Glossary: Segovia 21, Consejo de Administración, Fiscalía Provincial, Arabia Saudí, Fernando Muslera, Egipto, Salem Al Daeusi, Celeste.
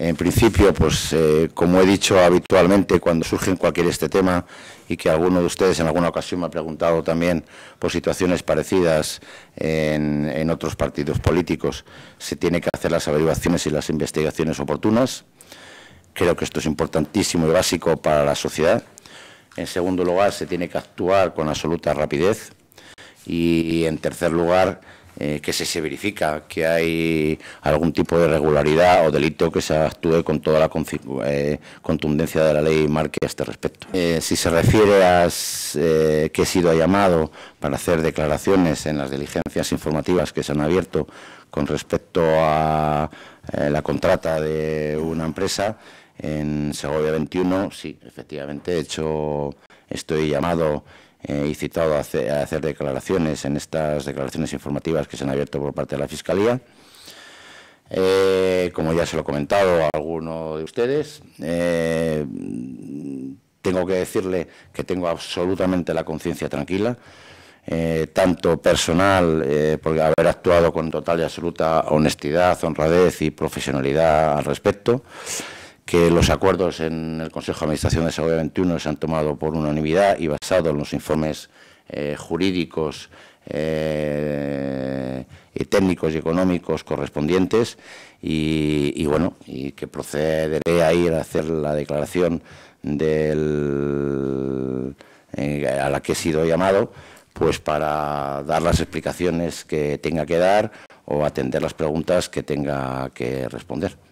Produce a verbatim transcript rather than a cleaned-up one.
En principio, pues eh, como he dicho habitualmente cuando surge cualquier este tema y que alguno de ustedes en alguna ocasión me ha preguntado también por situaciones parecidas en, en otros partidos políticos, se tiene que hacer las averiguaciones y las investigaciones oportunas. Creo que esto es importantísimo y básico para la sociedad. En segundo lugar, se tiene que actuar con absoluta rapidez y, y en tercer lugar, Eh, que si se verifica que hay algún tipo de irregularidad o delito, que se actúe con toda la eh, contundencia de la ley y marque a este respecto. Eh, si se refiere a eh, que he sido llamado para hacer declaraciones en las diligencias informativas que se han abierto con respecto a eh, la contrata de una empresa en Segovia veintiuno, sí, efectivamente, de hecho, estoy llamado Eh, y citado a hacer, a hacer declaraciones en estas declaraciones informativas que se han abierto por parte de la Fiscalía. Eh, como ya se lo he comentado a alguno de ustedes, eh, tengo que decirle que tengo absolutamente la conciencia tranquila, eh, tanto personal, eh, por haber actuado con total y absoluta honestidad, honradez y profesionalidad al respecto, que los acuerdos en el Consejo de Administración de Segovia veintiuno se han tomado por unanimidad y basado en los informes eh, jurídicos, eh, y técnicos y económicos correspondientes y, y bueno, y que procederé a ir a hacer la declaración del, eh, a la que he sido llamado, pues para dar las explicaciones que tenga que dar o atender las preguntas que tenga que responder.